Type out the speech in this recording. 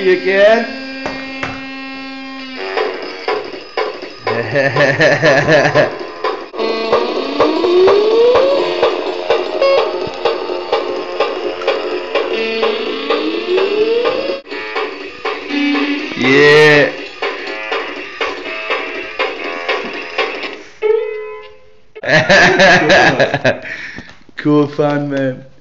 happy again. Yeah. Cool, fun, man.